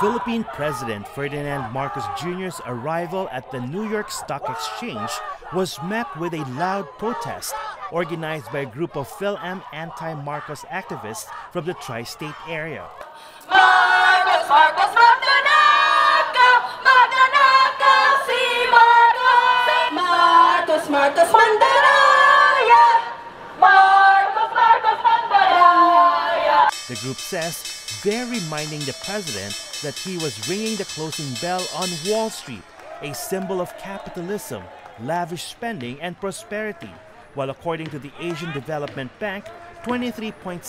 Philippine President Ferdinand Marcos Jr.'s arrival at the New York Stock Exchange was met with a loud protest organized by a group of PhilAm anti-Marcos activists from the tri-state area. Marcos, Marcos, Magnanakaw, Magnanakaw, si Marcos. Marcos, Marcos, Mandaraya. Marcos, Marcos, Mandaraya. The group says they're reminding the president that he was ringing the closing bell on Wall Street, a symbol of capitalism, lavish spending, and prosperity, while according to the Asian Development Bank, 23.7%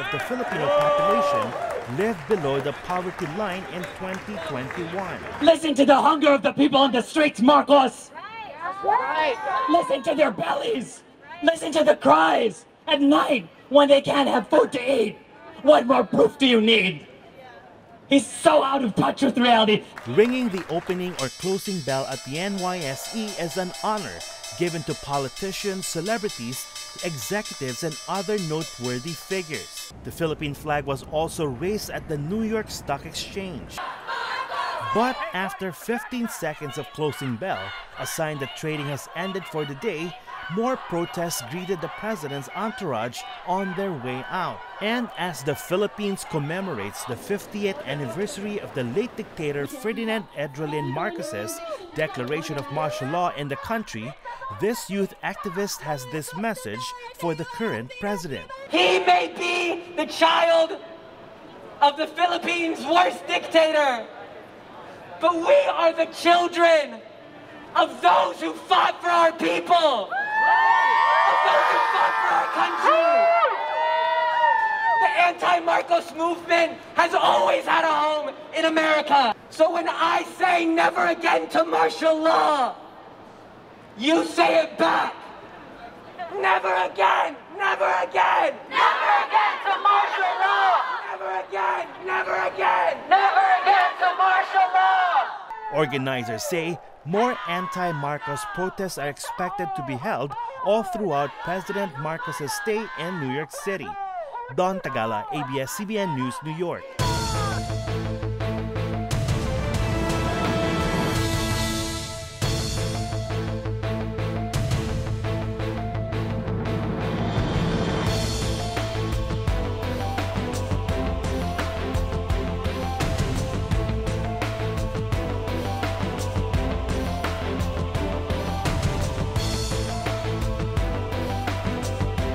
of the Filipino population lived below the poverty line in 2021. Listen to the hunger of the people on the streets, Marcos! Right. Listen to their bellies! Listen to the cries at night when they can't have food to eat! What more proof do you need? He's so out of touch with reality. Ringing the opening or closing bell at the NYSE is an honor given to politicians, celebrities, executives, and other noteworthy figures. The Philippine flag was also raised at the New York Stock Exchange. But after 15 seconds of closing bell, a sign that trading has ended for the day, more protests greeted the president's entourage on their way out. And as the Philippines commemorates the 50th anniversary of the late dictator Ferdinand Edralin Marcos's declaration of martial law in the country, this youth activist has this message for the current president. He may be the child of the Philippines' worst dictator, but we are the children of those who fought for our people. The anti-Marcos movement has always had a home in America. So when I say never again to martial law, you say it back. Never again, never again, never again to martial law. Never again, never again, never again to martial law. Organizers say more anti-Marcos protests are expected to be held all throughout President Marcos's stay in New York City. Don Tagala, ABS-CBN News, New York.